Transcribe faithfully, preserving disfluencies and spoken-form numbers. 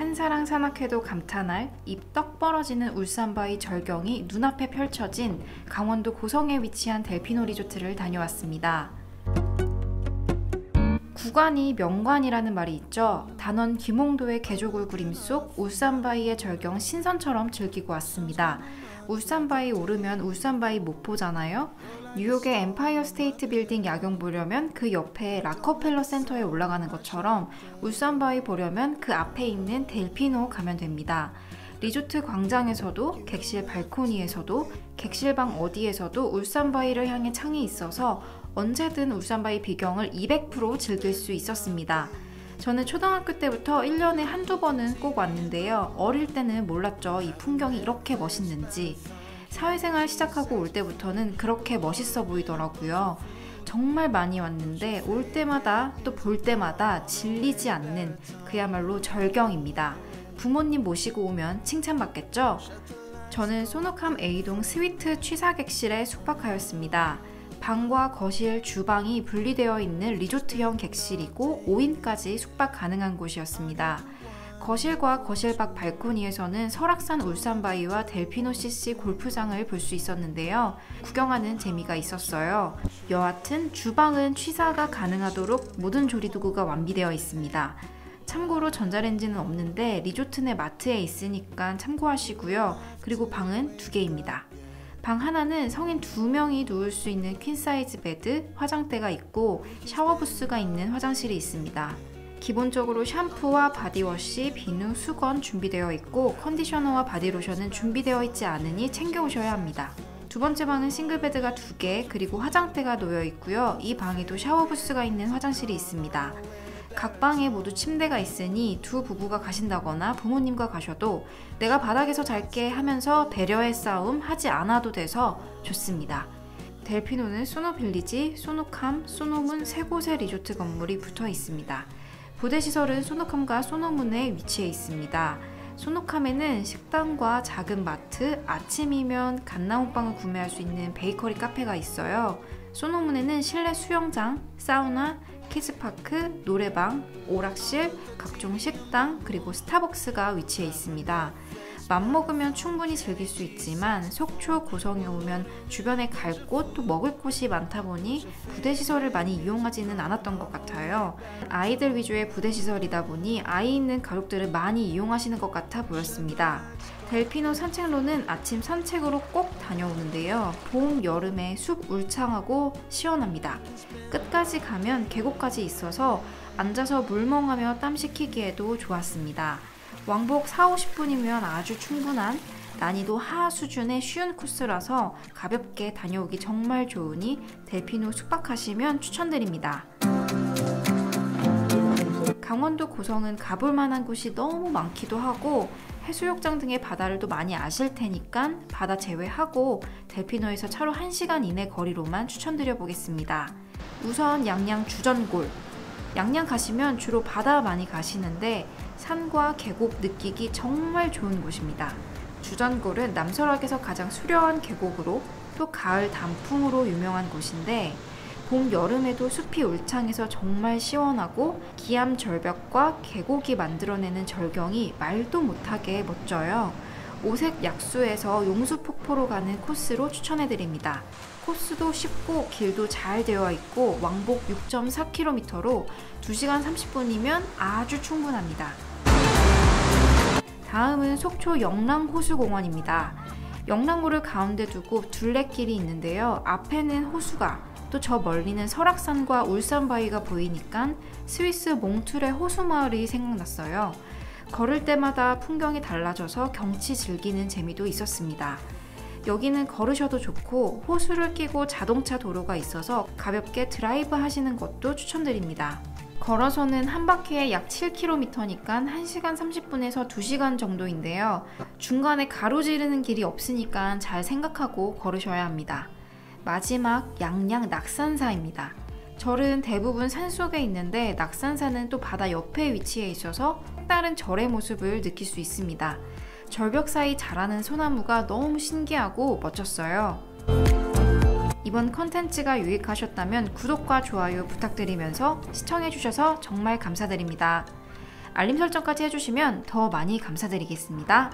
한사랑 산악회도 감탄할 입 떡 벌어지는 울산바위 절경이 눈앞에 펼쳐진 강원도 고성에 위치한 델피노 리조트를 다녀왔습니다. 구관이 명관이라는 말이 있죠. 단원 김홍도의 개조굴 그림 속 울산바위의 절경 신선처럼 즐기고 왔습니다. 울산바위 오르면 울산바위 못 보잖아요. 뉴욕의 엠파이어 스테이트 빌딩 야경 보려면 그 옆에 락커펠러 센터에 올라가는 것처럼 울산바위 보려면 그 앞에 있는 델피노 가면 됩니다. 리조트 광장에서도 객실 발코니에서도 객실방 어디에서도 울산바위를 향해 창이 있어서 언제든 울산바위 비경을 이백 퍼센트 즐길 수 있었습니다. 저는 초등학교 때부터 일 년에 한두 번은 꼭 왔는데요. 어릴 때는 몰랐죠. 이 풍경이 이렇게 멋있는지. 사회생활 시작하고 올 때부터는 그렇게 멋있어 보이더라고요. 정말 많이 왔는데 올 때마다 또 볼 때마다 질리지 않는 그야말로 절경입니다. 부모님 모시고 오면 칭찬받겠죠? 저는 소노캄 A동 스위트 취사객실에 숙박하였습니다. 방과 거실, 주방이 분리되어 있는 리조트형 객실이고 오 인까지 숙박 가능한 곳이었습니다. 거실과 거실 밖 발코니에서는 설악산 울산바위와 델피노 씨씨 골프장을 볼 수 있었는데요. 구경하는 재미가 있었어요. 여하튼 주방은 취사가 가능하도록 모든 조리도구가 완비되어 있습니다. 참고로 전자레인지는 없는데 리조트 내 마트에 있으니까 참고하시고요. 그리고 방은 두 개입니다. 방 하나는 성인 두 명이 누울 수 있는 퀸사이즈 베드, 화장대가 있고 샤워 부스가 있는 화장실이 있습니다. 기본적으로 샴푸와 바디워시, 비누, 수건 준비되어 있고 컨디셔너와 바디로션은 준비되어 있지 않으니 챙겨오셔야 합니다. 두 번째 방은 싱글베드가 두 개, 그리고 화장대가 놓여 있고요. 이 방에도 샤워 부스가 있는 화장실이 있습니다. 각 방에 모두 침대가 있으니 두 부부가 가신다거나 부모님과 가셔도 내가 바닥에서 잘게 하면서 배려의 싸움 하지 않아도 돼서 좋습니다. 델피노는 소노빌리지, 소노캄, 소노문 세 곳의 리조트 건물이 붙어 있습니다. 부대시설은 소노캄과 소노문에 위치해 있습니다. 소노캄에는 식당과 작은 마트, 아침이면 갓나온빵을 구매할 수 있는 베이커리 카페가 있어요. 소노문에는 실내 수영장, 사우나, 키즈파크, 노래방, 오락실, 각종 식당, 그리고 스타벅스가 위치해 있습니다. 맘먹으면 충분히 즐길 수 있지만 속초 고성에 오면 주변에 갈 곳 또 먹을 곳이 많다 보니 부대시설을 많이 이용하지는 않았던 것 같아요. 아이들 위주의 부대시설이다 보니 아이 있는 가족들을 많이 이용하시는 것 같아 보였습니다. 델피노 산책로는 아침 산책으로 꼭 다녀오는데요. 봄, 여름에 숲 울창하고 시원합니다. 끝까지 가면 계곡까지 있어서 앉아서 물멍하며 땀 식히기에도 좋았습니다. 왕복 사오십 분이면 아주 충분한 난이도 하하 수준의 쉬운 코스라서 가볍게 다녀오기 정말 좋으니 델피노 숙박하시면 추천드립니다. 강원도 고성은 가볼 만한 곳이 너무 많기도 하고 해수욕장 등의 바다를 또 많이 아실 테니까 바다 제외하고 델피노에서 차로 한 시간 이내 거리로만 추천드려 보겠습니다. 우선 양양 주전골. 양양 가시면 주로 바다 많이 가시는데 산과 계곡 느끼기 정말 좋은 곳입니다. 주전골은 남설악에서 가장 수려한 계곡으로 또 가을 단풍으로 유명한 곳인데 봄, 여름에도 숲이 울창해서 정말 시원하고 기암 절벽과 계곡이 만들어내는 절경이 말도 못하게 멋져요. 오색 약수에서 용수폭포로 가는 코스로 추천해드립니다. 코스도 쉽고 길도 잘 되어 있고 왕복 육 점 사 킬로미터로 두 시간 삼십 분이면 아주 충분합니다. 다음은 속초 영랑호수공원입니다. 영랑호를 가운데 두고 둘레길이 있는데요. 앞에는 호수가 또 저 멀리는 설악산과 울산바위가 보이니까 스위스 몽툴의 호수마을이 생각났어요. 걸을 때마다 풍경이 달라져서 경치 즐기는 재미도 있었습니다. 여기는 걸으셔도 좋고 호수를 끼고 자동차 도로가 있어서 가볍게 드라이브 하시는 것도 추천드립니다. 걸어서는 한 바퀴에 약 칠 킬로미터니까 한 시간 삼십 분에서 두 시간 정도인데요. 중간에 가로지르는 길이 없으니까 잘 생각하고 걸으셔야 합니다. 마지막 양양 낙산사입니다. 절은 대부분 산속에 있는데 낙산사는 또 바다 옆에 위치해 있어서 다른 절의 모습을 느낄 수 있습니다. 절벽 사이 자라는 소나무가 너무 신기하고 멋졌어요. 이번 컨텐츠가 유익하셨다면 구독과 좋아요 부탁드리면서 시청해주셔서 정말 감사드립니다. 알림 설정까지 해주시면 더 많이 감사드리겠습니다.